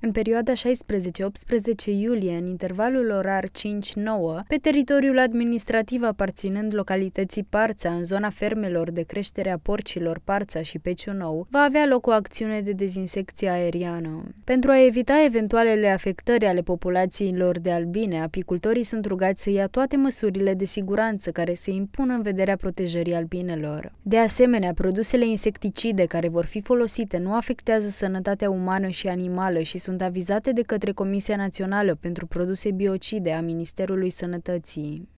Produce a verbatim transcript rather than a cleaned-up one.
În perioada șaisprezece optsprezece iulie, în intervalul orar cinci nouă, pe teritoriul administrativ aparținând localității Parța, în zona fermelor de creștere a porcilor Parța și Peciu Nou, va avea loc o acțiune de dezinsecție aeriană. Pentru a evita eventualele afectări ale populațiilor de albine, apicultorii sunt rugați să ia toate măsurile de siguranță care se impun în vederea protejării albinelor. De asemenea, produsele insecticide care vor fi folosite nu afectează sănătatea umană și animală și sunt avizate de către Comisia Națională pentru Produse Biocide a Ministerului Sănătății.